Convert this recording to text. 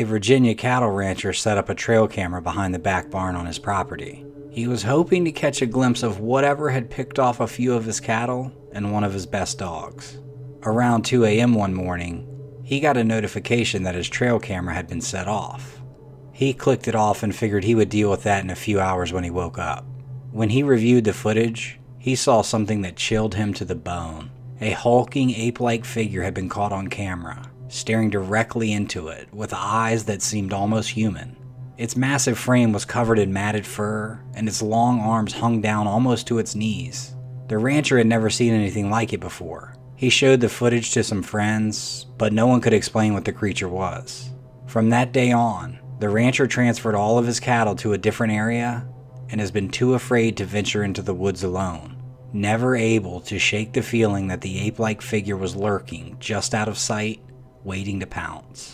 A Virginia cattle rancher set up a trail camera behind the back barn on his property. He was hoping to catch a glimpse of whatever had picked off a few of his cattle and one of his best dogs. Around 2 a.m. one morning, he got a notification that his trail camera had been set off. He clicked it off and figured he would deal with that in a few hours when he woke up. When he reviewed the footage, he saw something that chilled him to the bone. A hulking, ape-like figure had been caught on camera, staring directly into it with eyes that seemed almost human. Its massive frame was covered in matted fur, and its long arms hung down almost to its knees. The rancher had never seen anything like it before. He showed the footage to some friends, but no one could explain what the creature was. From that day on, the rancher transferred all of his cattle to a different area and has been too afraid to venture into the woods alone, never able to shake the feeling that the ape-like figure was lurking just out of sight, waiting to pounce.